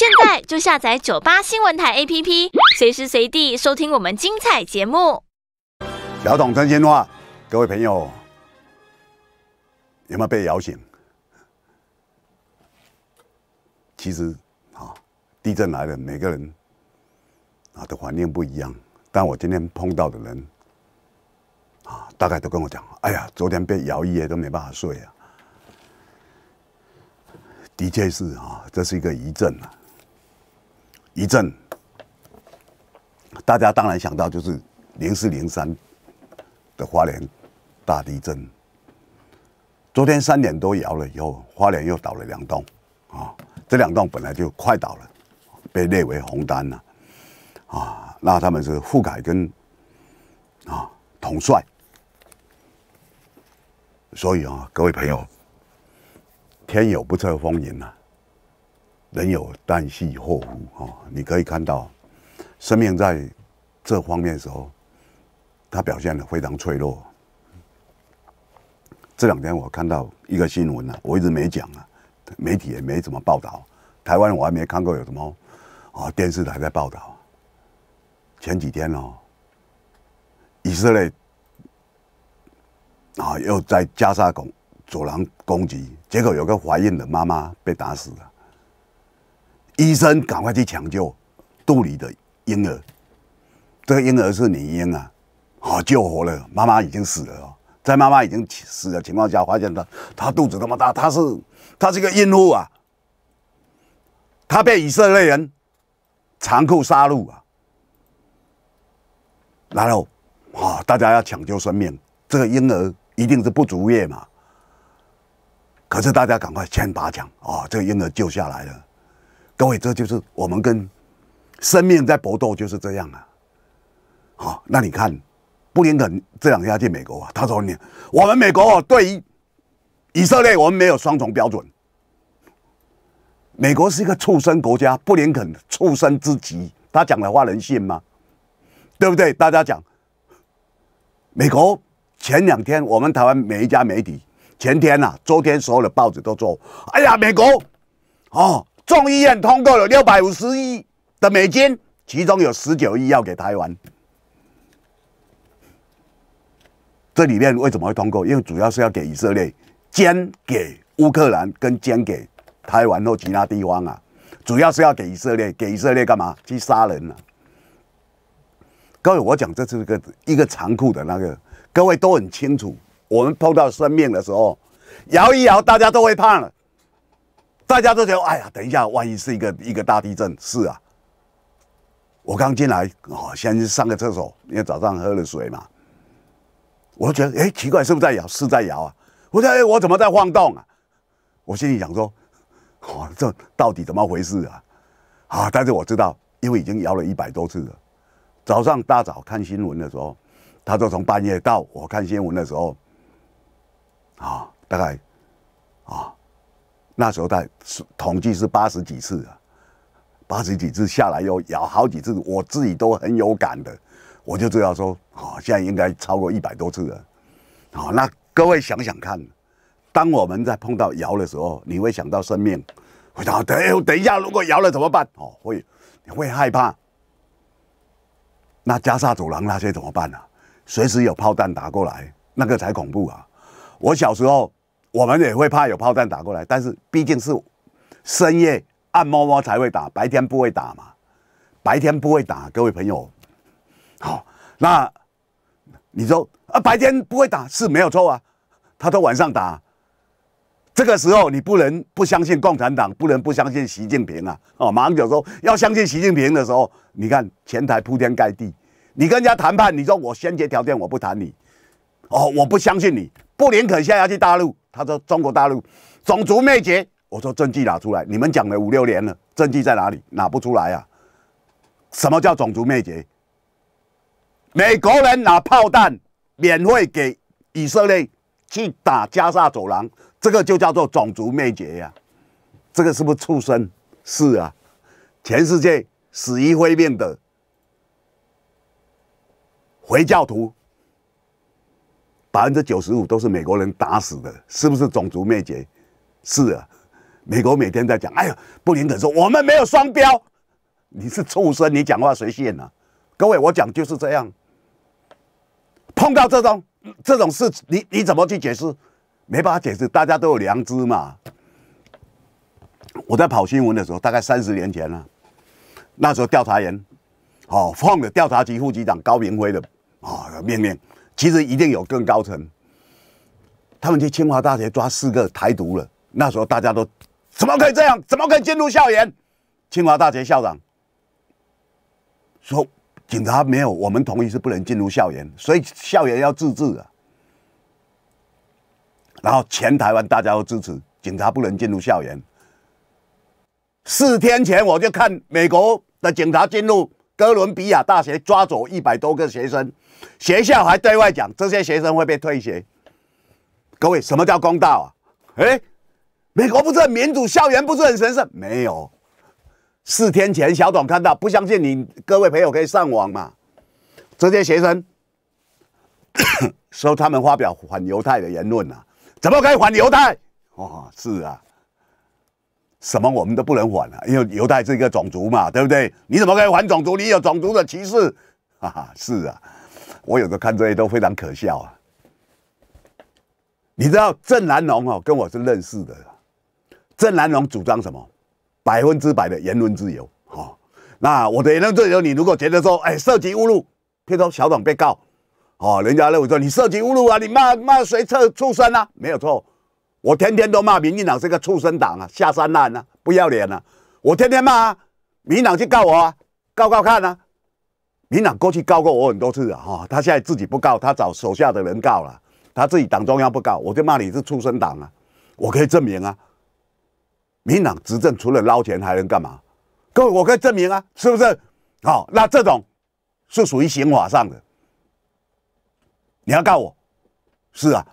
现在就下载98新闻台 APP， 随时随地收听我们精彩节目。姚董真心话，各位朋友有没有被摇醒？其实啊，地震来了，每个人啊的反应不一样。但我今天碰到的人啊，大概都跟我讲：“哎呀，昨天被摇一夜都没办法睡啊。”的确是啊，这是一个余震啊。余震，大家当然想到就是04、03的花莲大地震。昨天3点多摇了以后，花莲又倒了2栋啊。这2栋本来就快倒了，被列为红单了啊。那他们是富凯跟啊统帅，所以啊，各位朋友。天有不测风云啊，人有旦夕祸福哦。你可以看到，生命在这方面的时候，它表现得非常脆弱。这2天我看到一个新闻啊，我一直没讲啊，媒体也没怎么报道。台湾我还没看过有什么啊、哦、电视台在报道。前几天哦，以色列啊、哦、又在加沙走廊攻击，结果有个怀孕的妈妈被打死了。医生赶快去抢救肚里的婴儿，这个婴儿是女婴啊，好救活了，妈妈已经死了哦。在妈妈已经死的情况下，发现她肚子那么大，她是个孕妇啊，她被以色列人残酷杀戮啊。然后啊、哦，大家要抢救生命，这个婴儿一定是不足月嘛。可是大家赶快先拔枪啊！这个婴儿救下来了，各位，这就是我们跟生命在搏斗，就是这样啊！好、哦，那你看，布林肯这2天去美国啊，他说我们美国、哦、对于以色列，我们没有双重标准。美国是一个畜生国家，布林肯畜生之极，他讲的话能信吗？对不对？大家讲，美国前2天我们台湾每一家媒体。前天啊，昨天所有的报纸都说：“哎呀，美国哦，众议院通过了650亿的美金，其中有19亿要给台湾。”这里面为什么会通过？因为主要是要给以色列、捐给乌克兰跟捐给台湾或其他地方啊，主要是要给以色列。给以色列干嘛？去杀人啊！各位，我讲这是一个残酷的那个，各位都很清楚。我们碰到生命的时候，摇一摇，大家都会怕了，大家都觉得，哎呀，等一下，万一是一个大地震，是啊。我刚进来啊、哦，先上个厕所，因为早上喝了水嘛，我就觉得，哎，奇怪，是不是在摇？是在摇啊！我说，哎，我怎么在晃动啊？我心里想说，哦，这到底怎么回事啊？啊，但是我知道，因为已经摇了100多次了。早上大早看新闻的时候，他就从半夜到我看新闻的时候。啊、哦，大概，啊、哦，那时候在统计是80几次啊，80几次下来又摇好几次，我自己都很有感的，我就知道说，啊、哦，现在应该超过100多次了，好、哦，那各位想想看，当我们在碰到摇的时候，你会想到生命，会想到，哎，等一下，如果摇了怎么办？哦，你会害怕，那加沙走廊那些怎么办啊？随时有炮弹打过来，那个才恐怖啊！我小时候，我们也会怕有炮弹打过来，但是毕竟是深夜暗摸摸才会打，白天不会打嘛。白天不会打，各位朋友，好、哦，那你说啊，白天不会打是没有错啊，他都晚上打。这个时候你不能不相信共产党，不能不相信习近平啊！哦，马英九说要相信习近平的时候，你看前台铺天盖地，你跟人家谈判，你说我先决条件我不谈你，哦，我不相信你。布林肯现在要去大陆，他说中国大陆种族灭绝。我说证据拿出来，你们讲了5、6年了，证据在哪里？拿不出来啊！什么叫种族灭绝？美国人拿炮弹免费给以色列去打加沙走廊，这个就叫做种族灭绝呀、啊！这个是不是畜生？是啊，全世界死于非命的回教徒。95%都是美国人打死的，是不是种族灭绝？是啊，美国每天在讲，哎呦，布林肯说我们没有双标，你是畜生，你讲话谁信啊？各位，我讲就是这样。碰到这种事，你怎么去解释？没办法解释，大家都有良知嘛。我在跑新闻的时候，大概30年前了、啊，那时候调查员，奉了调查局副局长高明辉的命令，其实一定有更高层。 他们去清华大学抓4个台独了，那时候大家都怎么可以这样？怎么可以进入校园？清华大学校长说：“警察没有我们同意是不能进入校园，所以校园要自治啊。”然后全台湾大家都支持警察不能进入校园。4天前我就看美国的警察进入哥伦比亚大学抓走100多个学生，学校还对外讲这些学生会被退学。 各位，什么叫公道啊？哎，美国不是民主，校园不是很神圣？没有。4天前，小董看到，不相信你各位朋友可以上网嘛？这些学生说他们发表反犹太的言论啊，怎么可以反犹太？哦，是啊，什么我们都不能反啊，因为犹太是一个种族嘛，对不对？你怎么可以反种族？你有种族的歧视？哈哈，是啊，我有时候看这些都非常可笑啊。 你知道郑南榕哦，跟我是认识的。郑南榕主张什么？100%的言论自由。哦，那我的言论自由，你如果觉得说，哎，涉及侮辱，譬如说小董被告，哦，人家认为说你涉及侮辱啊，你骂谁畜生啊，没有错。我天天都骂民进党是个畜生党啊，下三滥啊，不要脸啊，我天天骂啊，民进党去告我啊，告看啊。民进党过去告过我很多次啊，哈，他现在自己不告，他找手下的人告了。 他自己党中央不告，我就骂你是畜生党啊！我可以证明啊，民进党执政除了捞钱还能干嘛？各位，我可以证明啊，是不是？好、哦，那这种是属于刑法上的。你要告我，是啊，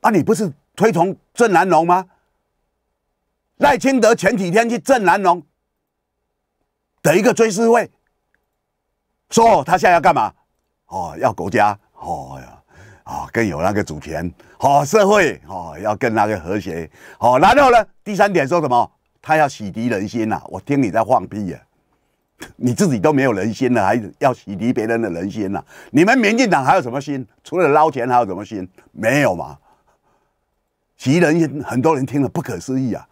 啊，你不是推崇郑南榕吗？赖清德前几天去郑南榕的一个追思会，说、哦、他现在要干嘛？哦，要国家，哦呀。 啊，更有那个主权，好、哦、社会，哦，要跟那个和谐，好、哦，然后呢，第3点说什么？他要洗涤人心呐、啊！我听你在放屁呀、啊，你自己都没有人心了，还要洗涤别人的人心呐、啊？你们民进党还有什么心？除了捞钱还有什么心？没有嘛？洗人心，很多人听了不可思议啊！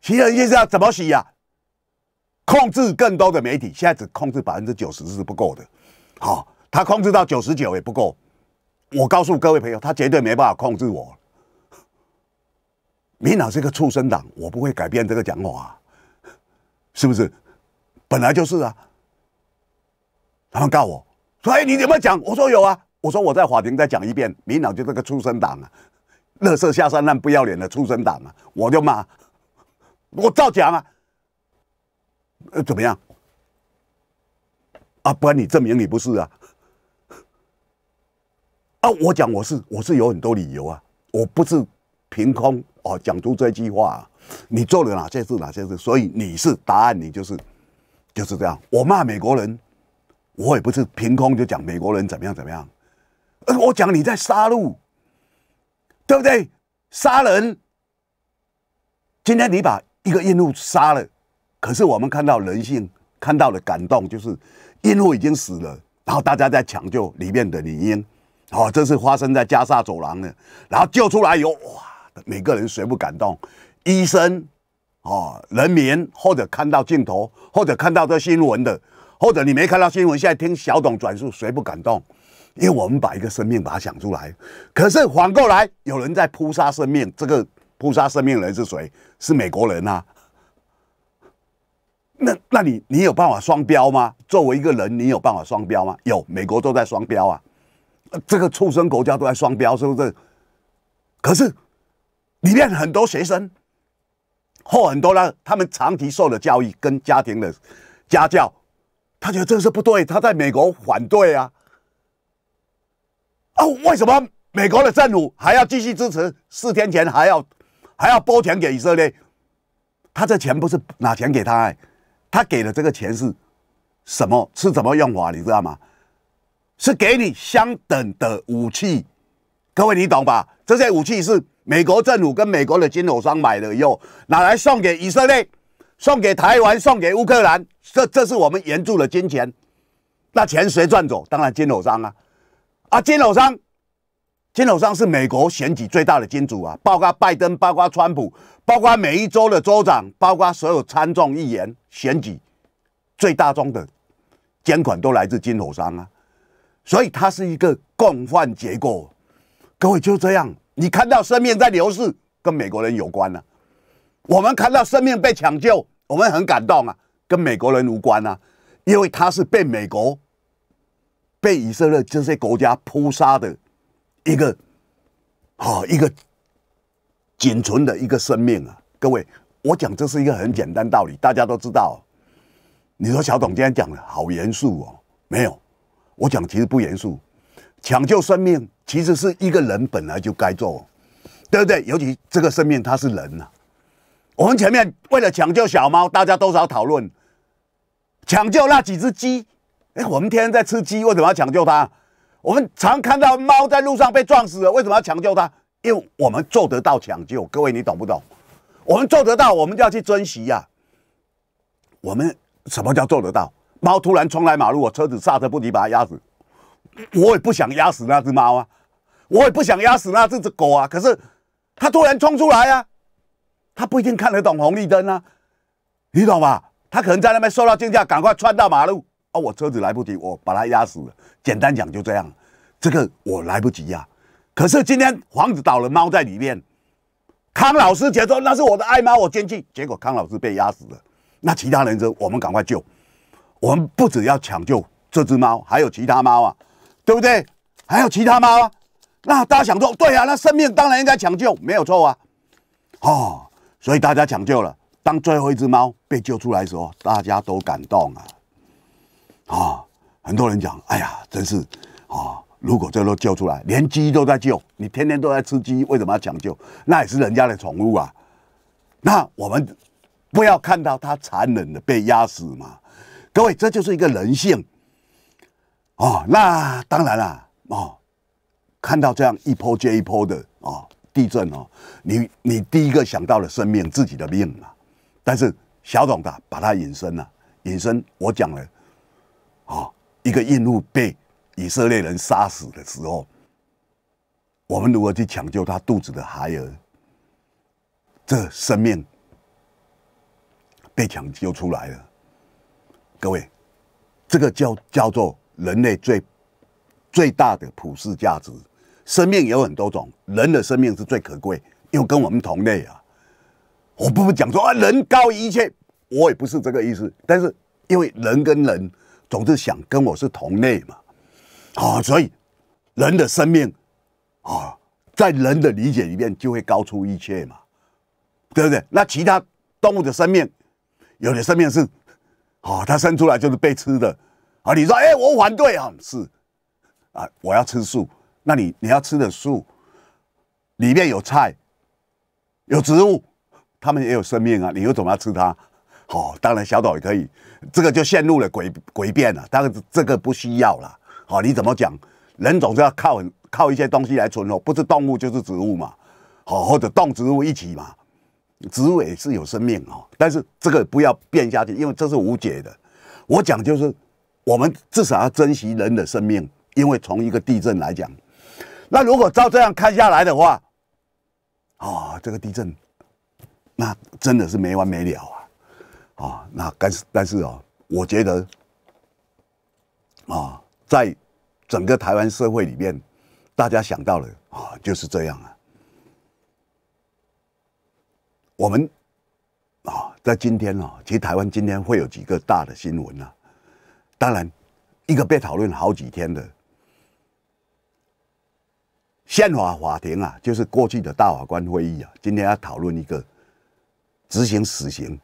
洗人心是要怎么洗呀、啊？控制更多的媒体，现在只控制90%是不够的，好、哦，他控制到99%也不够。 我告诉各位朋友，他绝对没办法控制我。民进党是个畜生党，我不会改变这个讲法、啊，是不是？本来就是啊。他们告我说：“哎，你有没有讲？”我说：“有啊。”我说：“我在法庭再讲一遍，民进党就是个畜生党啊，垃圾下三滥、不要脸的畜生党啊！”我就骂，我照讲啊。怎么样？啊，不然你证明你不是啊。 啊，我讲我是有很多理由啊，我不是凭空哦讲出这句话、啊。你做了哪些事，所以你是答案，你就是这样。我骂美国人，我也不是凭空就讲美国人怎么样，我讲你在杀戮，对不对？杀人，今天你把一个孕妇杀了，可是我们看到人性，看到了感动，就是孕妇已经死了，然后大家在抢救里面的女婴。 哦，这是发生在加沙走廊的，然后救出来以后，哇，每个人谁不感动？医生，哦，人民，或者看到镜头，或者看到这新闻的，或者你没看到新闻，现在听小董转述，谁不感动？因为我们把一个生命把它想出来，可是反过来，有人在扑杀生命，这个扑杀生命的人是谁？是美国人啊。那你有办法双标吗？作为一个人，你有办法双标吗？有，美国都在双标啊。 这个畜生国家都在双标，是不是？可是里面很多学生或很多呢，他们长期受的教育跟家庭的家教，他觉得这是不对，他在美国反对啊。啊，为什么美国的政府还要继续支持？4天前还要拨钱给以色列，他这钱不是拿钱给他、欸，他给的这个钱是什么？是怎么用法？你知道吗？ 是给你相等的武器，各位你懂吧？这些武器是美国政府跟美国的进口商买了以后，拿来送给以色列、送给台湾、送给乌克兰，这是我们援助的金钱。那钱谁赚走？当然进口商啊！啊，进口商是美国选举最大的金主啊，包括拜登，包括川普，包括每一州的州长，包括所有参众议员选举最大宗的捐款都来自进口商啊，所以它是一个共犯结构。各位就这样，你看到生命在流逝，跟美国人有关啊。我们看到生命被抢救，我们很感动啊，跟美国人无关啊，因为它是被美国、被以色列这些国家扑杀的。一个仅存的一个生命啊！各位，我讲这是一个很简单道理，大家都知道。你说小董今天讲的好严肃哦，没有，我讲其实不严肃。抢救生命其实是一个人本来就该做，对不对？尤其这个生命它是人呐、啊。我们前面为了抢救小猫，大家多少讨论；抢救那几只鸡，哎，我们天天在吃鸡，为什么要抢救它？我们常看到猫在路上被撞死了，为什么要抢救它？因为我们做得到抢救，各位你懂不懂？我们做得到，我们就要去珍惜啊。我们什么叫做得到？猫突然冲来马路，我车子刹车不及，把它压死。我也不想压死那只猫啊，我也不想压死那只狗啊。可是它突然冲出来啊，它不一定看得懂红绿灯啊，你懂吧？它可能在那边受到惊吓，赶快窜到马路。啊！我车子来不及，我把它压死了。简单讲就这样，这个我来不及呀、啊。可是今天房子倒了，猫在里面。康老师觉得那是我的爱猫，我进去，结果康老师被压死了。那其他人说我们赶快救，我们不只要抢救这只猫，还有其他猫啊，对不对？还有其他猫啊。那大家想说，对啊，那生命当然应该抢救，没有错啊。哦，所以大家抢救了。当最后一只猫被救出来的时候，大家都感动啊。啊，很多人讲，哎呀，真是啊！如果这都救出来，连鸡都在救，你天天都在吃鸡，为什么要抢救？那也是人家的宠物啊。那我们不要看到它残忍的被压死嘛。各位，这就是一个人性。哦，那当然啦、啊，哦，看到这样一波接一波的哦地震哦，你第一个想到了生命，自己的命啊。但是小董的把它隐身了、啊，隐身我讲了。哦，一个孕妇被以色列人杀死的时候，我们如何去抢救她肚子的孩儿？这生命被抢救出来了。各位，这个叫做人类最大的普世价值。生命有很多种，人的生命是最可贵，又跟我们同类啊。我不讲说啊，人高于一切，我也不是这个意思。但是因为人跟人。总是想跟我是同类嘛，啊，所以人的生命啊，在人的理解里面就会高出一切嘛，对不对？那其他动物的生命，有的生命是啊，它生出来就是被吃的啊。你说，哎，我反对啊，是啊，我要吃素。那你要吃的素里面有菜，有植物，它们也有生命啊，你又怎么要吃它？哦，当然小岛也可以，这个就陷入了诡辩了。当然这个不需要了。好、哦，你怎么讲？人总是要靠一些东西来存活，不是动物就是植物嘛。好、哦，或者动植物一起嘛，植物也是有生命哦。但是这个不要变下去，因为这是无解的。我讲就是，我们至少要珍惜人的生命，因为从一个地震来讲，那如果照这样看下来的话，啊、哦，这个地震，那真的是没完没了啊。啊，那但是啊、哦，我觉得啊，在整个台湾社会里面，大家想到了啊，就是这样啊。我们啊，在今天啊，其实台湾今天会有几个大的新闻啊。当然，一个被讨论好几天的宪法法庭啊，就是过去的大法官会议啊，今天要讨论一个执行死刑。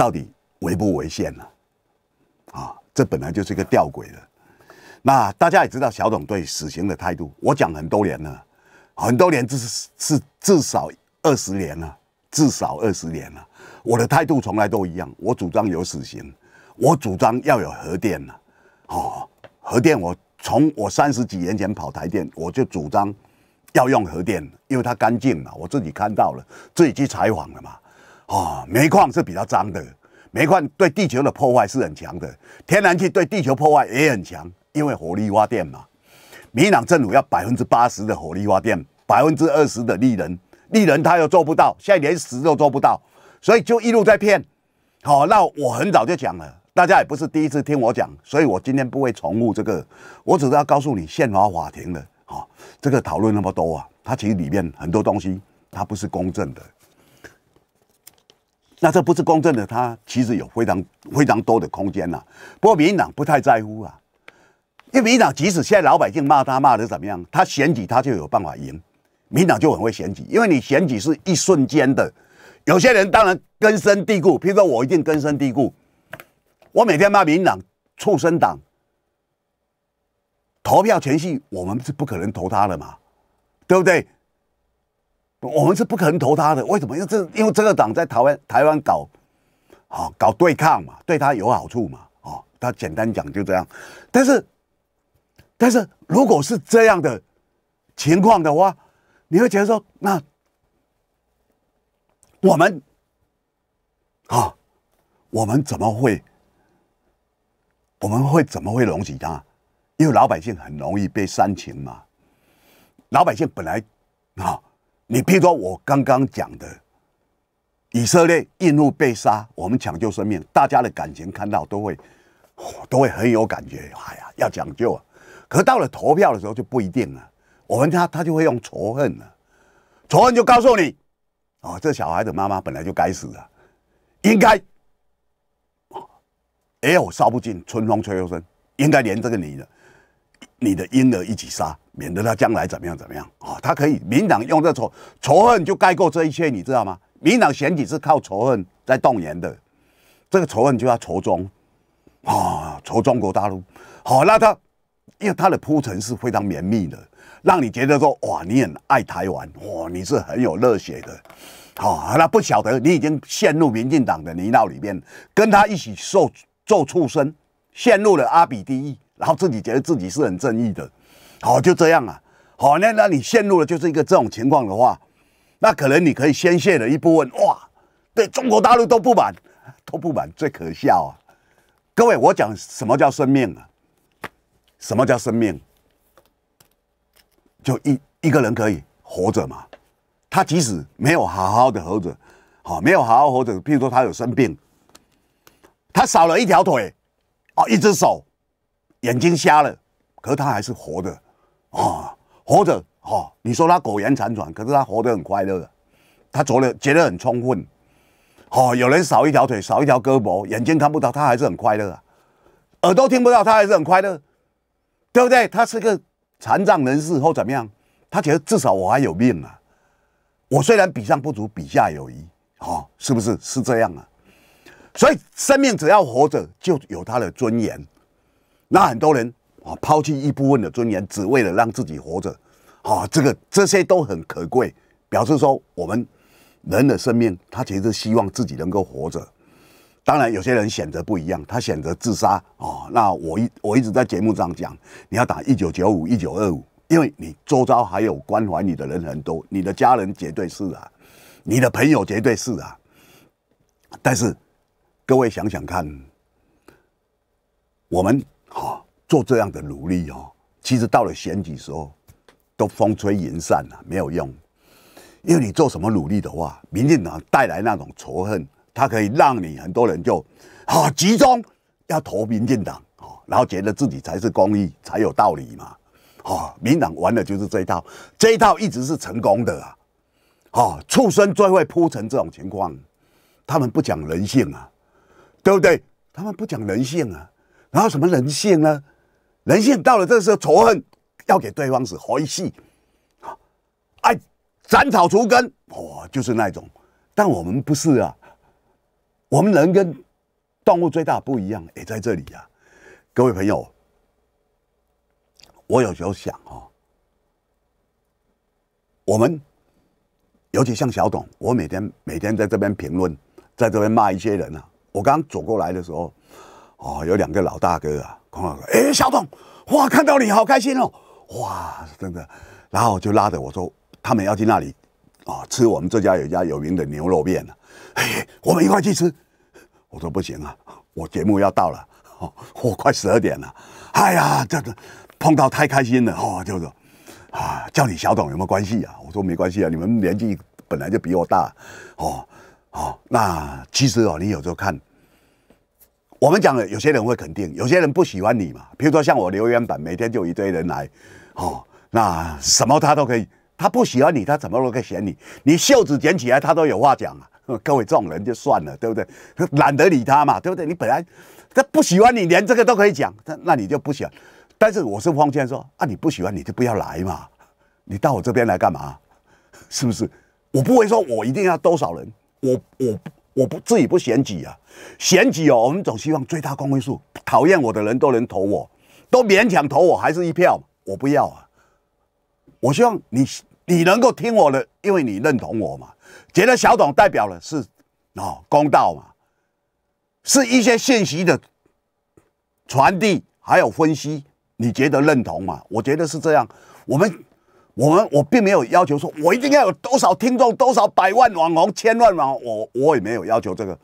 到底违不违宪呢？啊，这本来就是一个吊诡的。那大家也知道小董对死刑的态度，我讲很多年了，很多年是至少20年了。我的态度从来都一样，我主张有死刑，我主张要有核电了。哦，核电我从我30几年前跑台电，我就主张要用核电，因为它干净嘛，我自己看到了，自己去采访了嘛。啊，煤矿是比较脏的，煤矿对地球的破坏是很强的，天然气对地球破坏也很强，因为火力发电嘛。民进党政府要80%的火力发电，20%的绿能，绿能他又做不到，现在连10%都做不到，所以就一路在骗。好，那我很早就讲了。 大家也不是第一次听我讲，所以我今天不会重复这个，我只是要告诉你宪法法庭的啊、哦，这个讨论那么多啊，它其实里面很多东西它不是公正的。那这不是公正的，它其实有非常多的空间呐、啊。不过民进党不太在乎啊，因为民进党即使现在老百姓骂他骂得怎么样，他选举他就有办法赢，民进党就很会选举，因为你选举是一瞬间的。有些人当然根深蒂固，譬如说我一定根深蒂固。 我每天骂民进党、畜生党，投票前夕我们是不可能投他的嘛，对不对？我们是不可能投他的，为什么？因为这个党在台湾搞，好、哦、搞对抗嘛，对他有好处嘛，哦，他简单讲就这样。但是如果是这样的情况的话，你会觉得说，那我们，啊、哦，我们怎么会容许他？因为老百姓很容易被煽情嘛。老百姓本来啊、哦，你譬如说我刚刚讲的，以色列印度被杀，我们抢救生命，大家的感情看到都会很有感觉。哎呀，要抢救啊！可到了投票的时候就不一定了。我们他就会用仇恨了、啊，仇恨就告诉你，哦，这小孩的妈妈本来就该死啊，应该。 哎呦，杀不尽，春风吹又生，应该连这个你的婴儿一起杀，免得他将来怎么样啊、哦？他可以，民党用这仇恨就概括这一切，你知道吗？民党选举是靠仇恨在动员的，这个仇恨就要仇中啊、哦，仇中国大陆。好、哦，那他因为他的铺陈是非常绵密的，让你觉得说哇，你很爱台湾，哇，你是很有热血的。 好、哦，那不晓得你已经陷入民进党的泥淖里面，跟他一起做畜生，陷入了阿比地狱，然后自己觉得自己是很正义的，好、哦，就这样啊。好、哦，那你陷入了就是一个这种情况的话，那可能你可以宣泄了一部分，哇，对中国大陆都不满，最可笑啊！各位，我讲什么叫生命啊？什么叫生命？就一个人可以活着嘛？ 他即使没有好好的活着，好、哦、没有好好活着，譬如说他有生病，他少了一条腿，哦，一只手，眼睛瞎了，可是他还是活的，哦，活着，哦，你说他苟延残喘，可是他活得很快乐，他觉得很充分，哦，有人少一条腿，少一条胳膊，眼睛看不到，他还是很快乐啊，耳朵听不到，他还是很快乐，对不对？他是个残障人士或怎么样，他觉得至少我还有命啊。 我虽然比上不足，比下有余，哦，是不是是这样啊？所以生命只要活着，就有它的尊严。那很多人啊、哦，抛弃一部分的尊严，只为了让自己活着，啊、哦，这些都很可贵，表示说我们人的生命，他其实希望自己能够活着。当然，有些人选择不一样，他选择自杀哦。那我一直在节目上讲，你要打1995、1925。 因为你周遭还有关怀你的人很多，你的家人绝对是啊，你的朋友绝对是啊。但是，各位想想看，我们哦、做这样的努力哦，其实到了选举时候，都风吹云散了、啊，没有用。因为你做什么努力的话，民进党带来那种仇恨，它可以让你很多人就啊、哦、集中要投民进党哦，然后觉得自己才是公义，才有道理嘛。 哦，民进党玩的就是这一套，这一套一直是成功的啊！哦，畜生最会铺成这种情况，他们不讲人性啊，对不对？他们不讲人性啊，然后什么人性呢？人性到了这时候，仇恨要给对方是回戏，哎，斩草除根，哦，就是那种。但我们不是啊，我们人跟动物最大不一样也在这里啊，各位朋友。 我有时候想哦，我们尤其像小董，我每天在这边评论，在这边骂一些人啊。我刚走过来的时候，哦，有两个老大哥啊，孔老哥，哎，小董，哇，看到你好开心哦，哇，真的，然后就拉着我说，他们要去那里啊吃我们这家有一家有名的牛肉面了、哎，我们一块去吃。我说不行啊，我节目要到了，哦、我快12点了。哎呀，这碰到太开心了哦，就是啊，叫你小董有没有关系啊？我说没关系啊，你们年纪本来就比我大，哦哦，那其实哦，你有时候看。 我们讲了，有些人会肯定，有些人不喜欢你嘛。比如说像我留言板，每天就一堆人来，哦，那什么他都可以，他不喜欢你，他怎么都可以嫌你。你袖子捡起来，他都有话讲啊。各位这种人就算了，对不对？懒得理他嘛，对不对？你本来他不喜欢你，连这个都可以讲，那你就不喜欢。但是我是奉劝说啊，你不喜欢你就不要来嘛，你到我这边来干嘛？是不是？我不会说我一定要多少人，我不自己不嫌挤啊，嫌挤哦，我们总希望最大公约数。讨厌我的人都能投我，都勉强投我，还是一票，我不要啊。我希望你能够听我的，因为你认同我嘛，觉得小董代表了是哦公道嘛，是一些信息的传递还有分析，你觉得认同嘛？我觉得是这样。我并没有要求说，我一定要有多少听众、多少百万网红、千万网红，我也没有要求这个。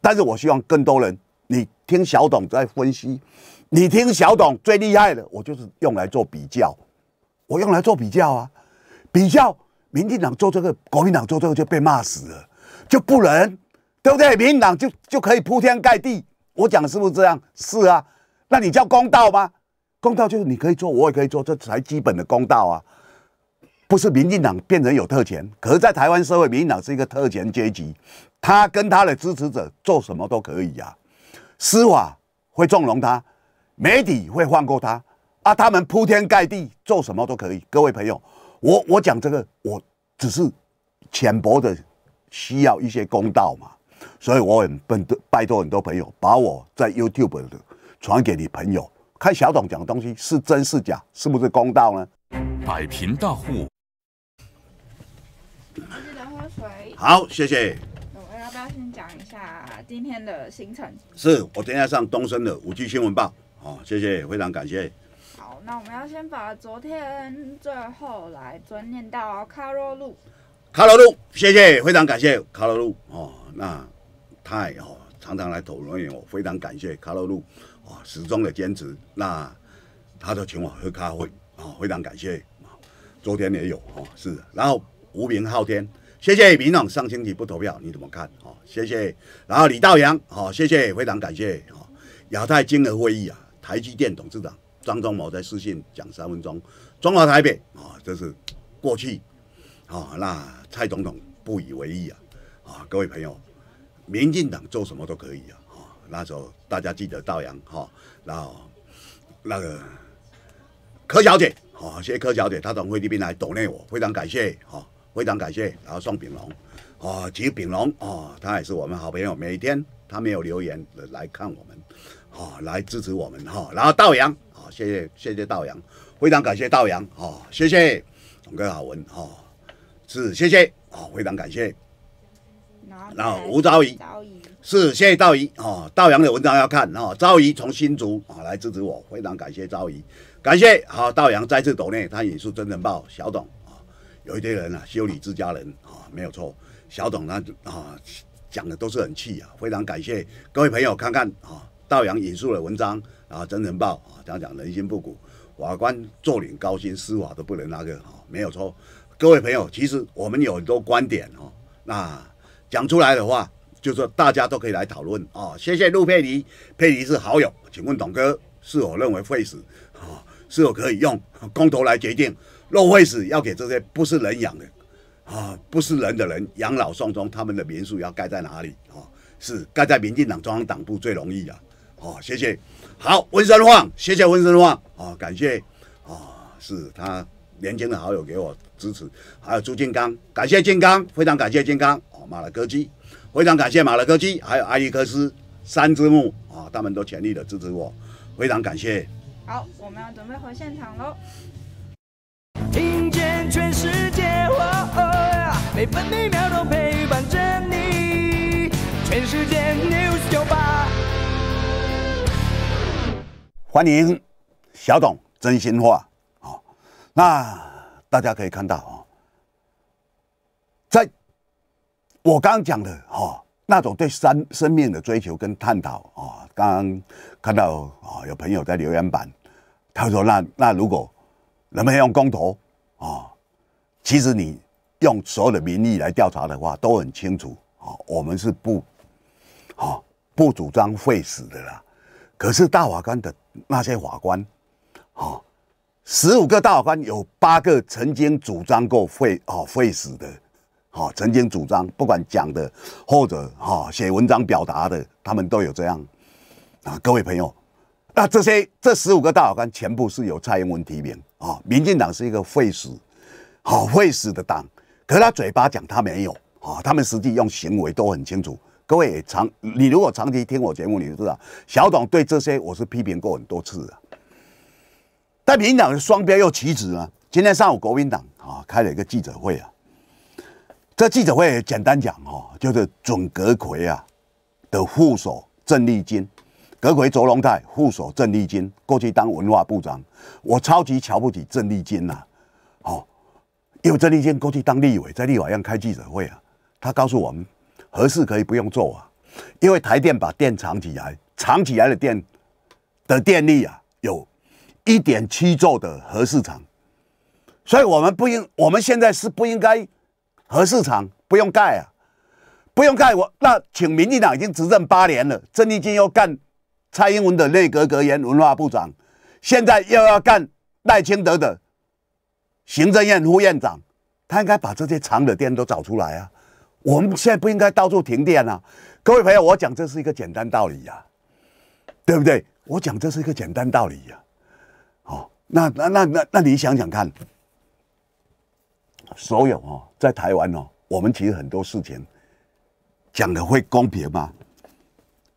但是我希望更多人，你听小董在分析，你听小董最厉害的，我就是用来做比较，我用来做比较啊，比较民进党做这个，国民党做这个就被骂死了，就不能，对不对？民进党就可以铺天盖地，我讲是不是这样？是啊，那你叫公道吗？公道就是你可以做，我也可以做，这才基本的公道啊。 不是民进党变成有特权，可是，在台湾社会，民进党是一个特权阶级，他跟他的支持者做什么都可以啊。司法会纵容他，媒体会放过他啊，他们铺天盖地做什么都可以。各位朋友，我讲这个，我只是浅薄的需要一些公道嘛，所以我很拜托很多朋友把我在 YouTube 传给你朋友，看小董讲的东西是真是假，是不是公道呢？百频大户。 记得喝水。好，谢谢。我要不要先讲一下今天的行程？是我今天要上东森的5G新闻报。哦，谢谢，非常感谢。好，那我们要先把昨天最后来转念到卡罗路。卡罗路，谢谢，非常感谢卡罗路。哦，那太哦，常常来投留言，我非常感谢卡罗路。哦，始终的坚持，那他就请我喝咖啡。哦，非常感谢。昨天也有哦，是的，然后。 无名昊天，谢谢民众上星期不投票，你怎么看？哦，谢谢。然后李道阳，哦，谢谢，非常感谢。哦，亚太经合会议啊，台积电董事长张忠谋在视讯讲3分钟，中华台北啊、哦，这是过去啊、哦，那蔡总统不以为意啊。啊、哦，各位朋友，民进党做什么都可以啊。啊、哦，那时候大家记得道阳哈、哦，然后那个柯小姐，好、哦，谢谢柯小姐，她从菲律宾来斗内我，非常感谢。好、哦。 非常感谢，然后宋秉龙，哦，其实秉龙哦，他也是我们好朋友，每天他没有留言来看我们，哦，来支持我们哈、哦。然后道阳，哦，谢谢道阳，非常感谢道阳，哦，谢谢董哥好文，哦，是谢谢，哦，非常感谢。然后吴昭仪，是谢谢道仪，哦，道阳的文章要看哦，昭仪从新竹啊、哦、来支持我，非常感谢昭仪，感谢好、哦、道阳再次抖内，他也是真人报小董。 有一堆人啊，修理自家人啊、哦，没有错。小董他啊讲的都是很气啊，非常感谢各位朋友看看啊、哦，道阳引述的文章啊，真人报啊，这样讲人心不古，法官坐领高薪，司法都不能那个啊、哦，没有错。各位朋友，其实我们有很多观点哦，那讲出来的话，就说大家都可以来讨论啊。谢谢陆佩黎，佩黎是好友，请问董哥是否认为废死啊，是否可以用公投来决定？ 肉会死要给这些不是人养的，啊，不是人的人养老送终，他们的民宿要盖在哪里啊？是盖在民进党中央党部最容易啊！哦、啊，谢谢。好，温生旺，谢谢温生旺啊，感谢啊，是他年轻的好友给我支持，还有朱金刚，感谢金刚，非常感谢金刚哦、啊，马拉科基，非常感谢马拉科基，还有埃利克斯三之木啊，他们都全力的支持我，非常感谢。好，我们要准备回现场喽。 听见全世界，每分每秒都陪伴着你。全世界 News 98，欢迎小董真心话。好、哦，那大家可以看到哦，在我刚刚讲的哦，那种对生命的追求跟探讨啊、哦，刚刚看到啊、哦、有朋友在留言板，他说那如果人们用公投啊、哦，其实你用所有的民意来调查的话，都很清楚啊、哦，我们是不主张废死的啦。可是大法官的那些法官，哦。 15个大法官有8个曾经主张过废死的，哦，曾经主张不管讲的或者哦写文章表达的，他们都有这样啊。各位朋友，那这15个大法官全部是由蔡英文提名啊、哦。民进党是一个废死的党，可是他嘴巴讲他没有啊、哦，他们实际用行为都很清楚。各位也你如果长期听我节目，你就知道小董对这些我是批评过很多次啊。 但民进党的双标又岂止呢？今天上午国民党啊开了一个记者会啊，这记者会简单讲哦，就是准阁揆啊的副手郑丽君，阁揆卓荣泰副手郑丽君过去当文化部长，我超级瞧不起郑丽君呐，哦，因为郑丽君过去当立委，在立法院开记者会啊，他告诉我们核四可以不用做啊，因为台电把电藏起来，藏起来的电力啊有。 1.7兆的核市场，所以我们现在是不应该核市场不用盖啊，不用盖。那请民进党已经执政8年了，郑丽君又干蔡英文的内阁阁员、文化部长，现在又要干赖清德的行政院副院长，他应该把这些藏的电都找出来啊！我们现在不应该到处停电啊！各位朋友，我讲这是一个简单道理呀、啊，对不对？我讲这是一个简单道理呀、啊。 哦，那你想想看，所有哦，在台湾哦，我们其实很多事情讲的会公平吗？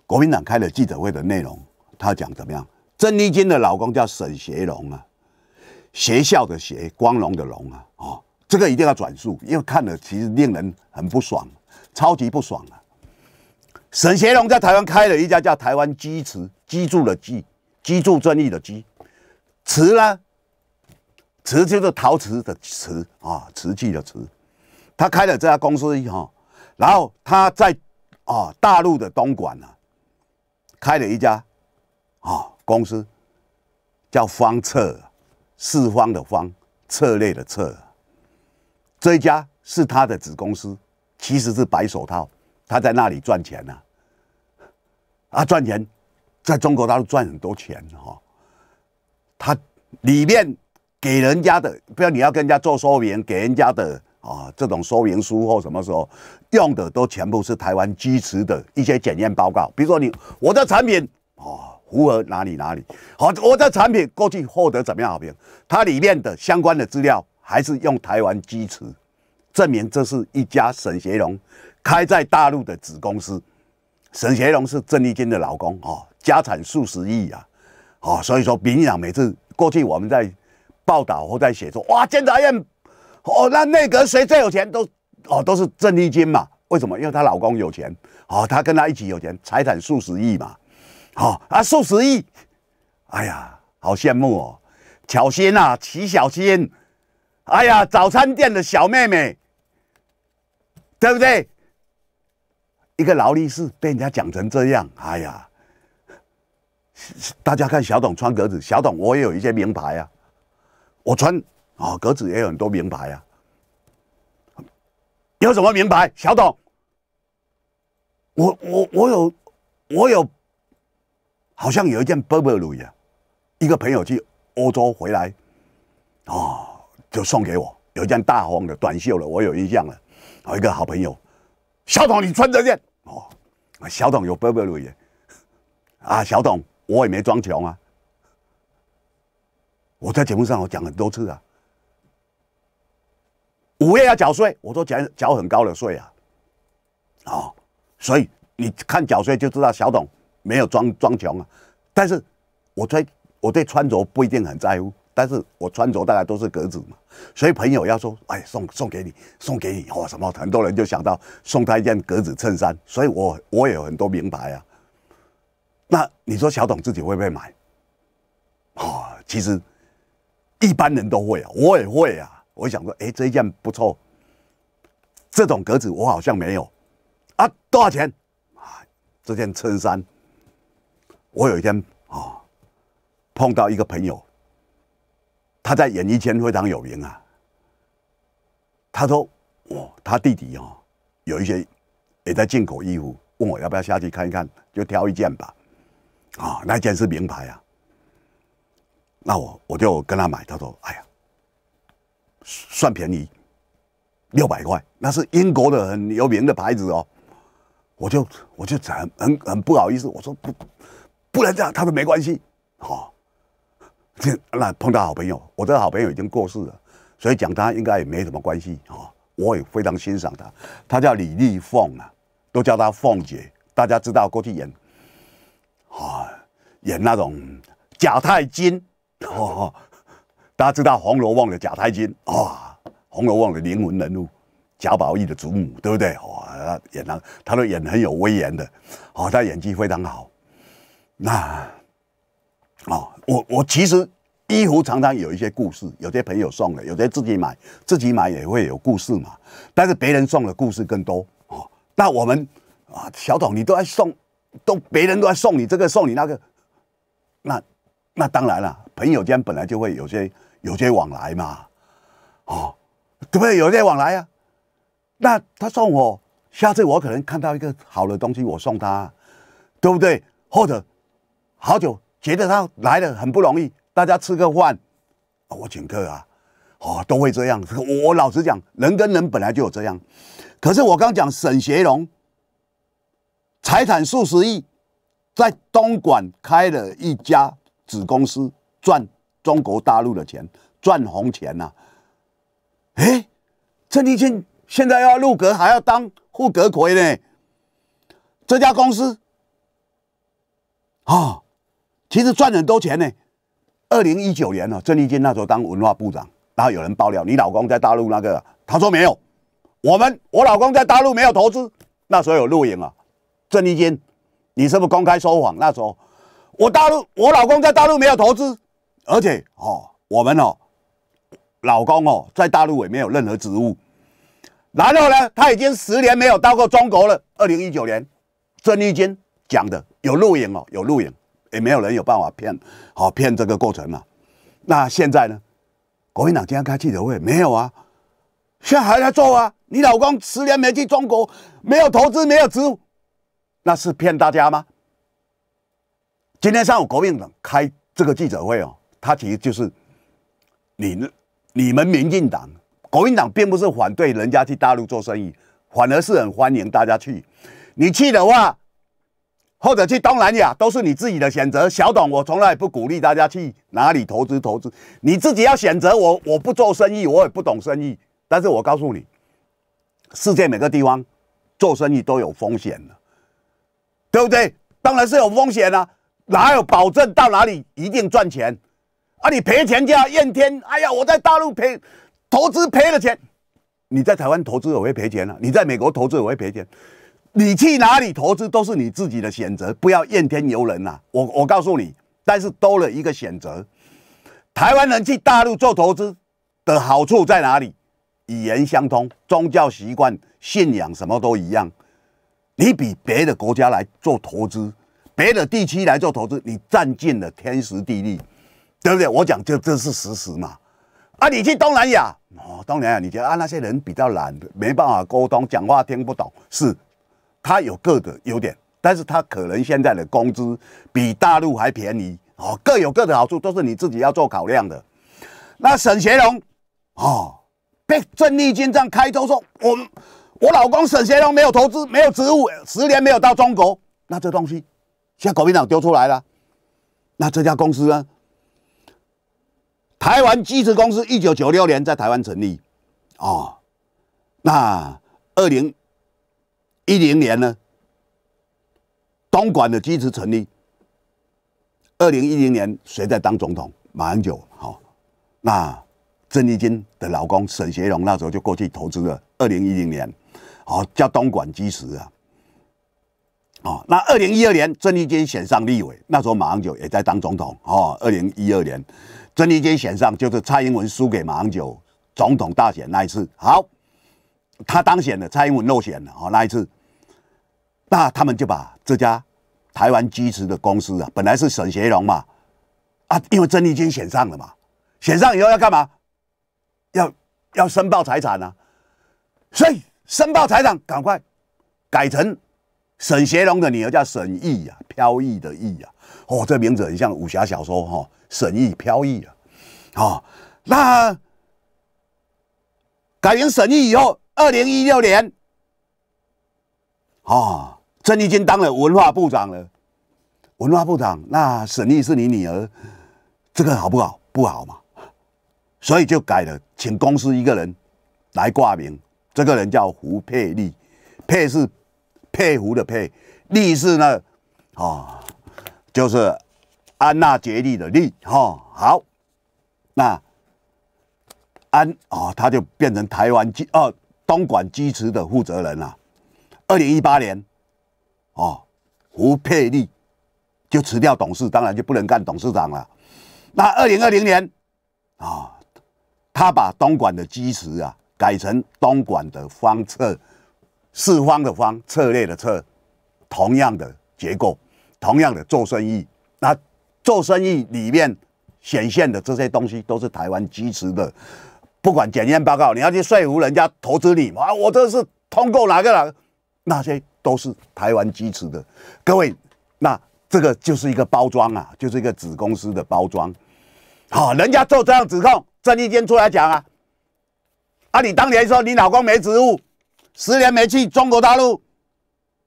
国民党开了记者会的内容，他讲怎么样？郑丽君的老公叫沈学荣啊，学校的学，光荣的荣啊，哦，这个一定要转述，因为看了其实令人很不爽，超级不爽啊。沈学荣在台湾开了一家叫台湾居慈，居住的居，居住正义的居。 瓷呢？瓷就是陶瓷的瓷啊，瓷器的瓷。他开了这家公司以后，然后他在啊大陆的东莞呢、啊，开了一家啊公司，叫方策，四方的方，策略的策。这一家是他的子公司，其实是白手套，他在那里赚钱呢、啊。啊，赚钱，在中国大陆赚很多钱哈。啊 他里面给人家的，不要你要跟人家做说明，给人家的啊这种说明书或什么时候用的，都全部是台湾基池的一些检验报告。比如说我的产品啊符合哪里哪里，好，我的产品过去获得怎么样好评，它里面的相关的资料还是用台湾基池，证明这是一家沈学荣开在大陆的子公司。沈学荣是郑丽君的老公啊，家产数十亿啊。 哦，所以说民进党每次过去我们在报道或在写说，哇，监察院哦，那内阁谁最有钱都哦都是郑丽君嘛？为什么？因为她老公有钱，哦，她跟她一起有钱，财产数十亿嘛，好、哦、啊，数十亿，哎呀，好羡慕哦，巧心啊，齐小心，哎呀，早餐店的小妹妹，对不对？一个劳力士被人家讲成这样，哎呀。 大家看小董穿格子，小董我也有一些名牌啊，我穿啊、哦、格子也有很多名牌啊。有什么名牌？小董，我有，好像有一件 Burberry 啊，一个朋友去欧洲回来，哦，就送给我，有一件大红的短袖的，我有印象了。啊、哦，一个好朋友，小董你穿这件哦，小董有 Burberry 啊，小董。 我也没装穷啊！我在节目上我讲很多次啊，5月要缴税，我都缴很高的税啊，哦，所以你看缴税就知道小董没有装穷啊。但是我对穿着不一定很在乎，但是我穿着大概都是格子嘛，所以朋友要说，哎，送给你哦什么，很多人就想到送他一件格子衬衫，所以我也有很多名牌啊。 那你说小董自己会不会买？哦，其实一般人都会啊，我也会啊，我想说，哎，这一件不错，这种格子我好像没有啊，多少钱啊？这件衬衫，我有一天啊碰到一个朋友，他在演艺圈非常有名啊。他说，哦，他弟弟哦，有一些也在进口衣服，问我要不要下去看一看，就挑一件吧。啊，那件是名牌啊。 那我就跟他买，他说：“哎呀，算便宜，600块，那是英国的很有名的牌子哦。”我就很不好意思，我说不能这样。他说没关系，好、哦，这那碰到好朋友，我这个好朋友已经过世了，所以讲他应该也没什么关系啊、哦。我也非常欣赏他，他叫李丽凤啊，都叫他凤姐，大家知道过去演啊、哦、演那种假太金。 哦，大家知道《红楼梦》的贾太君啊，哦《红楼梦》的灵魂人物贾宝玉的祖母，对不对？哦，他都演很有威严的，哦，他演技非常好。那，哦，我其实衣服常常有一些故事，有些朋友送的，有些自己买也会有故事嘛。但是别人送的故事更多哦。那我们啊，小董你都在送，别人都在送你这个送你那个，那当然了。 朋友间本来就会有些往来嘛，哦，对不对？有些往来啊。那他送我，下次我可能看到一个好的东西，我送他，对不对？或者好久觉得他来了很不容易，大家吃个饭，哦、我请客啊，哦，都会这样。我老实讲，人跟人本来就有这样。可是我刚讲沈学荣，财产40亿，在东莞开了一家子公司。 赚中国大陆的钱，赚红钱呐、啊！哎，郑丽君现在要入阁，还要当副阁魁呢。这家公司啊、哦，其实赚很多钱呢。2019年呢、啊，郑丽君那时候当文化部长，然后有人爆料你老公在大陆那个，他说没有，我老公在大陆没有投资，那时候有录影啊。郑丽君，你是不是公开说谎？那时候我老公在大陆没有投资。 而且哦，我们哦，老公哦，在大陆也没有任何职务。然后呢，他已经10年没有到过中国了。2019年，郑丽君讲的有录影哦，有录影，也没有人有办法骗这个过程嘛。那现在呢，国民党今天开记者会没有啊？现在还在做啊？你老公10年没去中国，没有投资，没有职务，那是骗大家吗？今天上午国民党开这个记者会哦。 他其实就是你们民进党、国民党，并不是反对人家去大陆做生意，反而是很欢迎大家去。你去的话，或者去东南亚，都是你自己的选择。小董，我从来不鼓励大家去哪里投资，你自己要选择。我不做生意，我也不懂生意，但是我告诉你，世界每个地方做生意都有风险的，对不对？当然是有风险啊，哪有保证到哪里一定赚钱？ 啊！你赔钱就要怨天。哎呀，我在大陆投资赔了钱，你在台湾投资我会赔钱啊，你在美国投资我会赔钱。你去哪里投资都是你自己的选择，不要怨天尤人呐、啊。我告诉你，但是多了一个选择。台湾人去大陆做投资的好处在哪里？语言相通，宗教习惯、信仰什么都一样。你比别的国家来做投资，别的地区来做投资，你占尽了天时地利。 对不对？我讲这是事实嘛。啊，你去东南亚，哦，东南亚你觉得啊那些人比较懒，没办法沟通，讲话听不懂，是，他有各的优点，但是他可能现在的工资比大陆还便宜，哦，各有各的好处，都是你自己要做考量的。那沈学荣，哦，被郑丽君这样开脱说，我老公沈学荣没有投资，没有职务，10年没有到中国，那这东西现在国民党丢出来了，那这家公司呢？ 台湾基石公司1996年在台湾成立，哦，那2010年呢，东莞的基石成立。2010年谁在当总统？马英九，好、哦，那郑丽君的老公沈学荣那时候就过去投资了。2010年，哦，叫东莞基石啊，哦，那2012年郑丽君选上立委，那时候马英九也在当总统，哦，2012年。 郑丽君选上就是蔡英文输给马英九，总统大选那一次，好，他当选了，蔡英文落选了，哦，那一次，那他们就把这家台湾基石的公司啊，本来是沈学荣嘛，啊，因为郑丽君选上了嘛，选上以后要干嘛？要申报财产啊，所以申报财产赶快改成沈学荣的女儿叫沈奕啊，飘逸的逸啊，哦，这名字很像武侠小说哈、哦，沈奕飘逸啊，哦，那。 改名沈奕以后，2016年，哦，郑丽君当了文化部长了。文化部长，那沈奕是你女儿，这个好不好？不好嘛，所以就改了，请公司一个人来挂名。这个人叫胡佩立，佩是佩服的佩，立是呢，哦，就是安娜杰利的利。哦，好，那。 安哦，他就变成台湾东莞基池的负责人了、啊。2018年，哦，胡佩立就辞掉董事，当然就不能干董事长了。那2020年，啊、哦，他把东莞的基池啊改成东莞的方策，四方的方，策略的策，同样的结构，同样的做生意。那做生意里面显现的这些东西，都是台湾基池的。 不管检验报告，你要去说服人家投资你嘛？我这是通过哪个，那些都是台湾基池的。各位，那这个就是一个包装啊，就是一个子公司的包装。好、哦，人家做这样指控，郑丽君出来讲啊，啊，你当年说你老公没职务，10年没去中国大陆，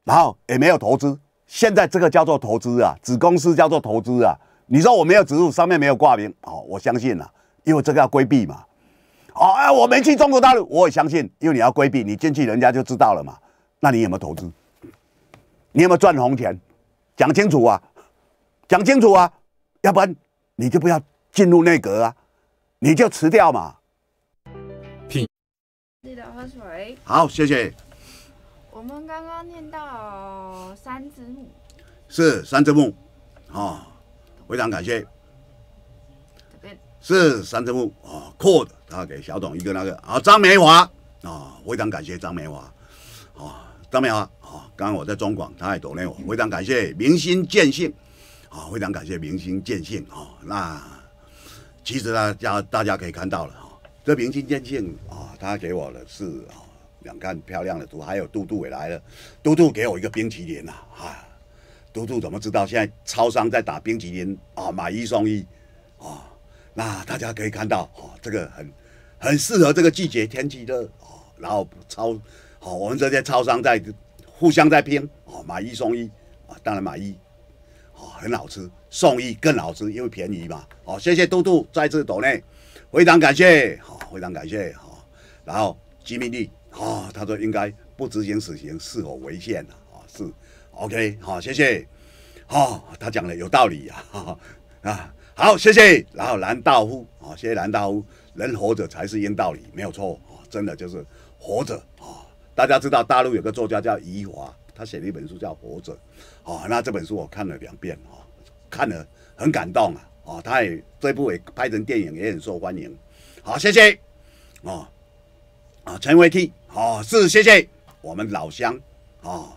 然后也没有投资，现在这个叫做投资啊，子公司叫做投资啊。你说我没有职务，上面没有挂名，好、哦，我相信啊，因为这个要规避嘛。 哦，哎，我没去中国大陆，我也相信，因为你要规避，你进去人家就知道了嘛。那你有没有投资？你有没有赚红钱？讲清楚啊，讲清楚啊，要不然你就不要进入内阁啊，你就辞掉嘛。品，记得喝水。好，谢谢。我们刚刚念到三只木，是三只木，哦，非常感谢。 是三只木啊，扩的，他给小董一个那个啊，张梅华啊，非常感谢张梅华啊，张梅华啊，刚刚我在中广，他也抖内我，非常感谢明心见性啊，非常感谢明心见性啊。那其实呢，大家可以看到了啊，这明心见性啊，他给我的是啊2看漂亮的图，还有嘟嘟也来了，嘟嘟给我一个冰淇淋呐啊，嘟嘟怎么知道现在超商在打冰淇淋啊，买1送1啊。 那大家可以看到，哦，这个很适合这个季节，天气热哦，然后我们这些超商在互相在拼哦，买1送1啊，当然买1，哦，很好吃，送1更好吃，因为便宜嘛。哦，谢谢嘟嘟再次抖内，非常感谢，好、哦，非常感谢，好、哦。然后吉米利，哦，他说应该不执行死刑是否违宪啊？哦，是 ，OK， 好、哦，谢谢，哦，他讲的有道理呀、啊，哈、哦、啊。 好，谢谢。然后兰道夫，啊、哦，谢谢兰道夫。人活着才是硬道理，没有错啊、哦，真的就是活着啊、哦。大家知道大陆有个作家叫余华，他写了一本书叫《活着》，啊、哦，那这本书我看了2遍啊、哦，看了很感动啊，啊、哦，他也这部也拍成电影也很受欢迎。好，谢谢。哦，啊，陈维替，哦，是谢谢我们老乡啊、哦，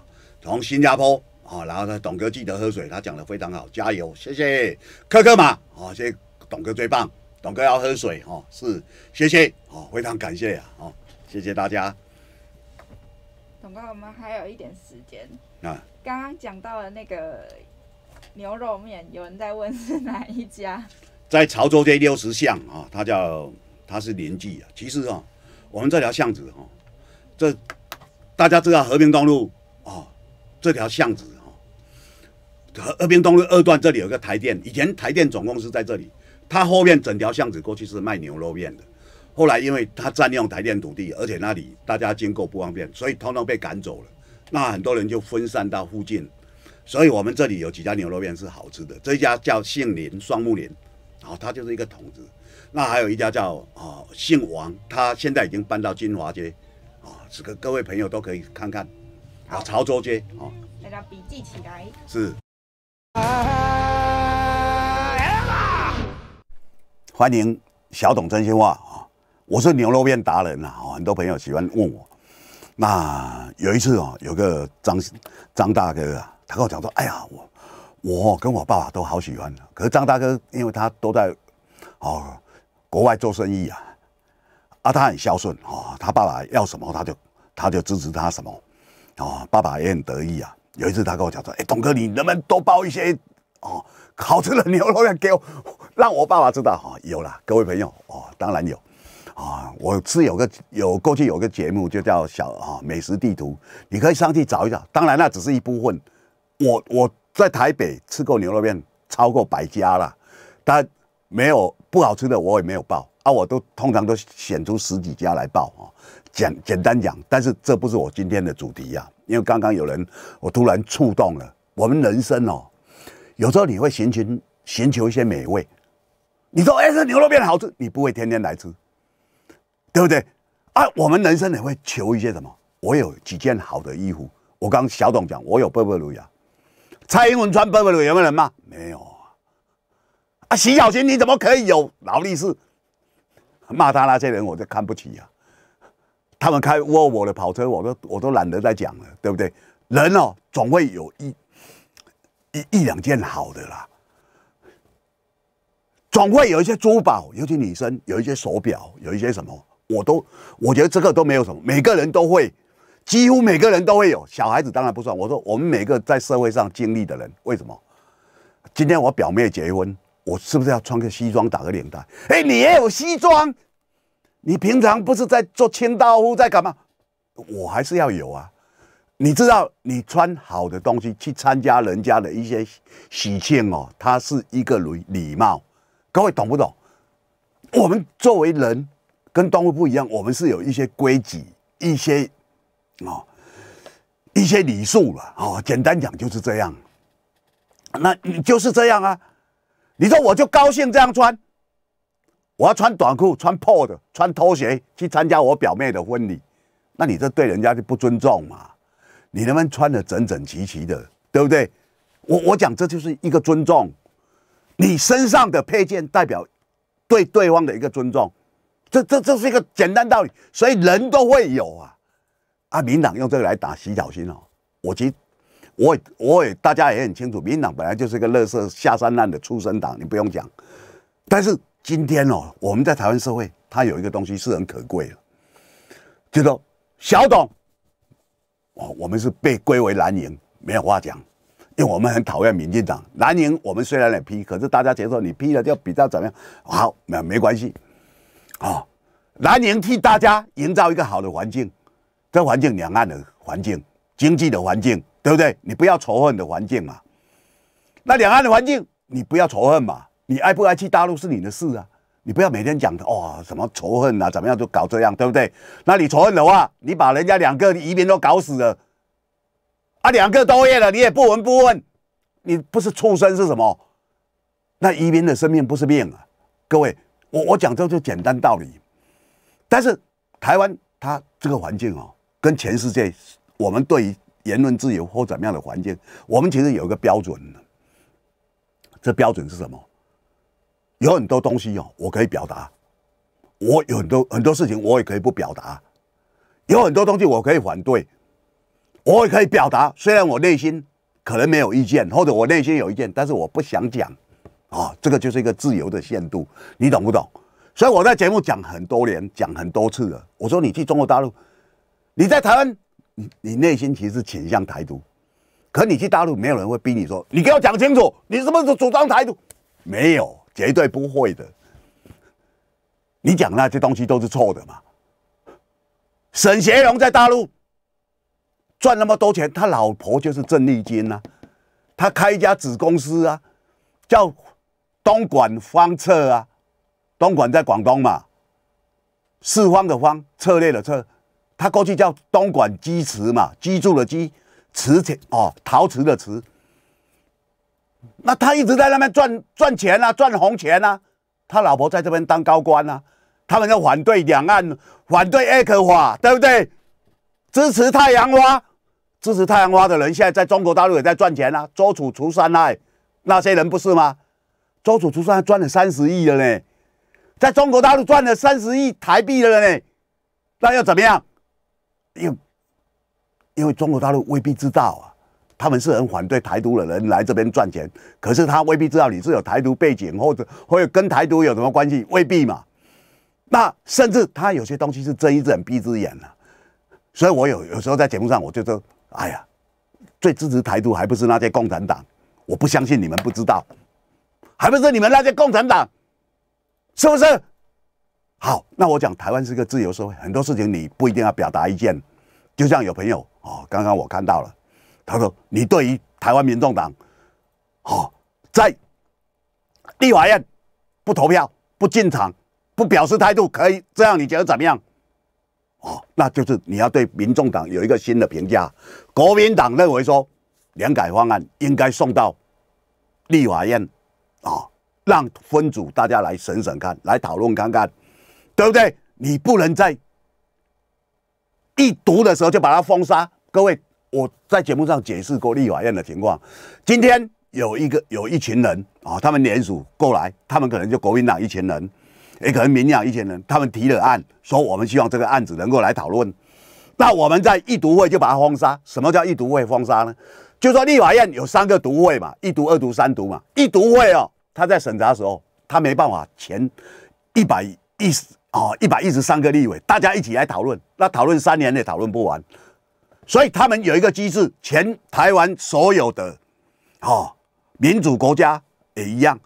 从新加坡。 啊、哦，然后呢，董哥记得喝水，他讲得非常好，加油，谢谢，克克马，哦，谢谢董哥最棒，董哥要喝水，哦，是，谢谢，哦，非常感谢啊，哦，谢谢大家。董哥，我们还有一点时间啊，刚刚讲到了那个牛肉面，有人在问是哪一家？在潮州街60巷啊、哦，它是邻居啊，其实啊、哦，我们这条巷子哈、哦，这大家知道和平东路哦，这条巷子。 和平东路2段这里有个台电，以前台电总公司在这里，它后面整条巷子过去是卖牛肉面的，后来因为它占用台电土地，而且那里大家经过不方便，所以通通被赶走了。那很多人就分散到附近，所以我们这里有几家牛肉面是好吃的，这一家叫姓林双木林，好、哦，它就是一个筒子。那还有一家叫啊、哦、姓王，他现在已经搬到金华街，啊、哦，这个各位朋友都可以看看，啊、哦，潮州街，哦，大家笔记起来是。 欢迎小董真心话啊！我是牛肉面达人啊，很多朋友喜欢问我。那有一次哦，有个张大哥啊，他跟我讲说，哎呀，我跟我爸爸都好喜欢。可是张大哥因为他都在国外做生意啊，他很孝顺哦，他爸爸要什么他就支持他什么，哦，爸爸也很得意啊。有一次他跟我讲说，哎，董哥，你能不能多包一些哦好吃的牛肉面给我，让我爸爸知道？哦，有啦，各位朋友哦，当然有。 啊，我是有过去有个节目就叫美食地图，你可以上去找一找。当然那只是一部分，我在台北吃过牛肉面超过100家了，但没有不好吃的我也没有报啊，我都通常都选出10几家来报啊。简单讲，但是这不是我今天的主题啊，因为刚刚有人我突然触动了，我们人生哦，有时候你会寻求一些美味，你说哎这牛肉面好吃，你不会天天来吃。 对不对啊？我们人生也会求一些什么？我有几件好的衣服。我刚小董讲，我有 Burberry 啊。蔡英文穿 Burberry 有没有人骂？没有啊。啊，徐小新你怎么可以有劳力士？骂他那些人我就看不起啊。他们开沃尔沃的跑车，我都懒得再讲了，对不对？人哦，总会有一两件好的啦。 总会有一些珠宝，尤其女生有一些手表，有一些什么，我觉得这个都没有什么，每个人都会，几乎每个人都会有。小孩子当然不算。我说我们每个在社会上经历的人，为什么？今天我表妹结婚，我是不是要穿个西装打个领带？哎，你也有西装，你平常不是在做清道夫在干嘛？我还是要有啊。你知道，你穿好的东西去参加人家的一些喜庆哦，它是一个礼貌。 各位懂不懂？我们作为人跟动物不一样，我们是有一些规矩、一些礼数了。哦，简单讲就是这样。那你就是这样啊？你说我就高兴这样穿，我要穿短裤、穿破的、穿拖鞋去参加我表妹的婚礼，那你这对人家就不尊重嘛？你能不能穿得整整齐齐的，对不对？我讲这就是一个尊重。 你身上的配件代表对对方的一个尊重，这是一个简单道理，所以人都会有啊。啊，民党用这个来打徐巧芯哦，我也大家也很清楚，民党本来就是一个垃圾下三滥的出身党，你不用讲。但是今天哦，我们在台湾社会，它有一个东西是很可贵的，就说小董，哦，我们是被归为蓝营，没有话讲。 因为我们很讨厌民进党，蓝营我们虽然也批，可是大家接受你批了就比较怎么样？好，没关系，哦，蓝营替大家营造一个好的环境，这环境两岸的环境、经济的环境，对不对？你不要仇恨的环境嘛。那两岸的环境你不要仇恨嘛，你爱不爱去大陆是你的事啊，你不要每天讲的哦什么仇恨啊怎么样就搞这样，对不对？那你仇恨的话，你把人家2个移民都搞死了。 啊，2个多月了，你也不闻不问，你不是畜生是什么？那移民的生命不是命啊！各位，我讲这就简单道理，但是台湾它这个环境哦，跟全世界我们对于言论自由或怎么样的环境，我们其实有一个标准，这标准是什么？有很多东西哦，我可以表达，我有很多事情我也可以不表达，有很多东西我可以反对。 我也可以表达，虽然我内心可能没有意见，或者我内心有意见，但是我不想讲，啊，这个就是一个自由的限度，你懂不懂？所以我在节目讲很多年，讲很多次了。我说你去中国大陆，你在台湾，你内心其实倾向台独，可你去大陆，没有人会逼你说，你给我讲清楚，你什么时候主张台独？没有，绝对不会的。你讲那些东西都是错的嘛。沈学荣在大陆。 赚那么多钱，他老婆就是郑丽君啊，他开一家子公司啊，叫东莞方策啊，东莞在广东嘛，四方的方，策略的策，他过去叫东莞鸡池嘛，居住的居，池钱哦，陶瓷的瓷。那他一直在那边赚钱啊，赚红钱啊，他老婆在这边当高官啊，他们要反对两岸，反对ECFA，对不对？支持太阳花。 支持太阳花的人，现在在中国大陆也在赚钱啊！周楚除三害，那些人不是吗？周楚除三害赚了30亿了呢，在中国大陆赚了30亿台币了呢，那又怎么样？因为中国大陆未必知道啊，他们是很反对台独的人来这边赚钱，可是他未必知道你是有台独背景，或者跟台独有什么关系，未必嘛。那甚至他有些东西是睁一只眼闭一只眼啊。所以我有时候在节目上我就说，哎呀，最支持台独还不是那些共产党？我不相信你们不知道，还不是你们那些共产党。 是不是？好，那我讲台湾是个自由社会，很多事情你不一定要表达意见。就像有朋友哦，刚刚我看到了，他说你对于台湾民众党，哦，在立法院不投票、不进场、不表示态度，可以这样，你觉得怎么样？哦，那就是你要对民众党有一个新的评价。国民党认为说，两改方案应该送到立法院，哦。 让分组大家来审审看，来讨论看看，对不对？你不能在一读的时候就把它封杀。各位，我在节目上解释过立法院的情况。今天有一群人啊、哦，他们联署过来，他们可能就国民党一群人，也可能民进党一群人，他们提了案，说我们希望这个案子能够来讨论。那我们在一读会就把它封杀。什么叫一读会封杀呢？就说立法院有3个读会嘛，一读、二读、三读嘛，一读会哦。 他在审查的时候，他没办法前113个立委，大家一起来讨论，那讨论3年也讨论不完，所以他们有一个机制，全台湾所有的哦民主国家也一样，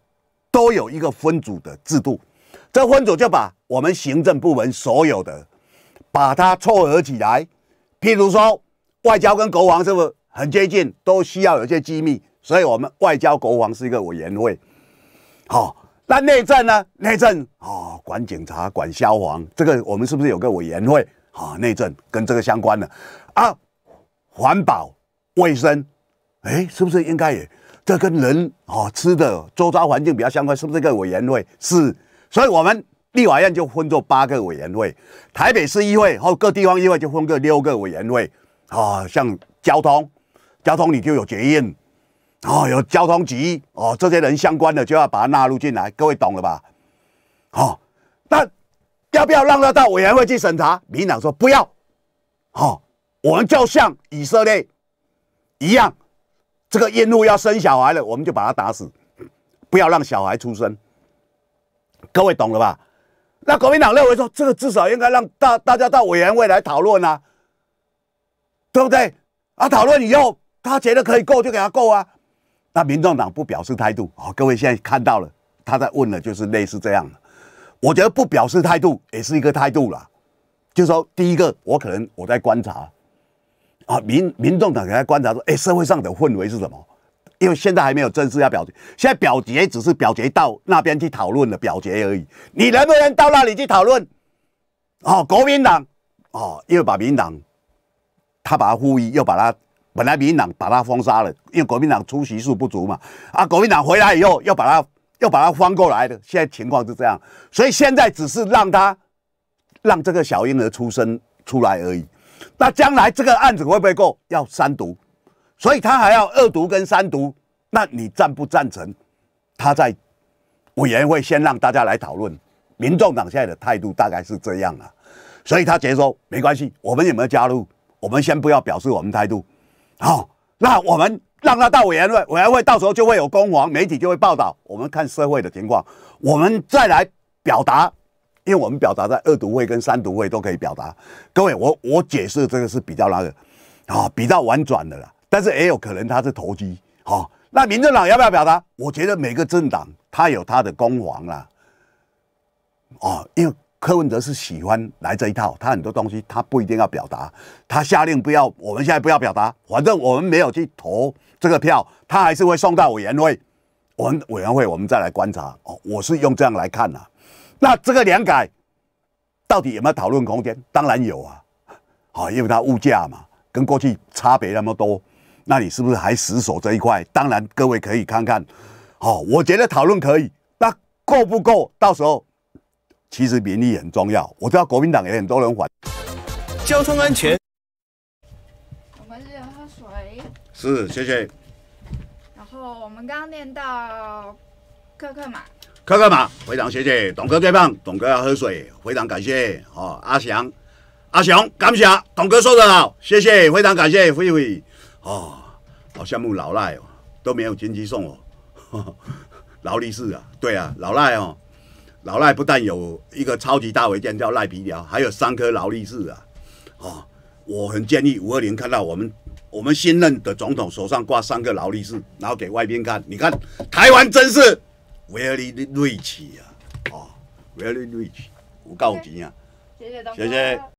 都有一个分组的制度，这分组就把我们行政部门所有的把它凑合起来，譬如说外交跟国防是不是很接近，都需要有些机密，所以我们外交国防是一个委员会。 好、哦，那内政呢？内政哦，管警察、管消防，这个我们是不是有个委员会？啊、哦，内政跟这个相关的啊，环保、卫生，哎，是不是应该也这跟人哦吃的周遭环境比较相关？是不是一个委员会？是，所以我们立法院就分作8个委员会，台北市议会和各地方议会就分个6个委员会啊、哦，像交通你就有决议。 哦，有交通局哦，这些人相关的就要把它纳入进来，各位懂了吧？哦，那要不要让它到委员会去审查？民进党说不要，哦，我们就像以色列一样，这个孕妇要生小孩了，我们就把它打死，不要让小孩出生。各位懂了吧？那国民党认为说，这个至少应该让大家到委员会来讨论啊，对不对？啊，讨论以后他觉得可以够就给他够啊。 那民众党不表示态度哦，各位现在看到了，他在问的就是类似这样的。我觉得不表示态度也是一个态度啦，就说第一个，我在观察啊，民众党在观察说，哎，社会上的氛围是什么？因为现在还没有正式要表决，现在表决只是表决到那边去讨论的表决而已。你能不能到那里去讨论？哦，国民党哦，因为把民进党，他把它呼吁，又把它。 本来民进党把他封杀了，因为国民党出席数不足嘛。啊，国民党回来以后又把他翻过来的，现在情况是这样，所以现在只是让这个小婴儿出生出来而已。那将来这个案子会不会过？要3读，所以他还要2读跟3读。那你赞不赞成？他在委员会先让大家来讨论。民众党现在的态度大概是这样啊，所以他觉得说没关系，我们有没有加入？我们先不要表示我们态度。 好、哦，那我们让他到委员会，委员会到时候就会有公网媒体就会报道，我们看社会的情况，我们再来表达，因为我们表达在2读会跟3读会都可以表达。各位，我解释这个是比较比较婉转的啦，但是也有可能他是投机。好、哦，那民进党要不要表达？我觉得每个政党他有他的公网啦。哦，因为。 柯文哲是喜欢来这一套，他很多东西他不一定要表达，他下令不要，我们现在不要表达，反正我们没有去投这个票，他还是会送到委员会，我们委员会我们再来观察哦。我是用这样来看啊，那这个两改到底有没有讨论空间？当然有啊，好、哦，因为它物价嘛，跟过去差别那么多，那你是不是还死守这一块？当然，各位可以看看，哦，我觉得讨论可以，那够不够？到时候。 其实民意很重要，我知道国民党也很多人反。交通安全，我们是喝水。是，谢谢。然后我们刚刚念到克克马。克克马，非常谢谢董哥最棒，董哥要喝水，非常感谢哦，阿翔，阿雄，感谢董哥说得好，谢谢，非常感谢，菲菲哦，好羡慕老赖哦，都没有金鸡送哦，呵呵劳力士啊，对啊，老赖哦，老赖不但有一个超级大违建叫赖皮寮，还有3颗劳力士啊，哦，我很建议520看到我们新任的总统手上挂3个劳力士，然后给外边看，你看台湾真是。 very rich 啊，哦 ，very rich， 有够钱啊！谢谢，谢谢。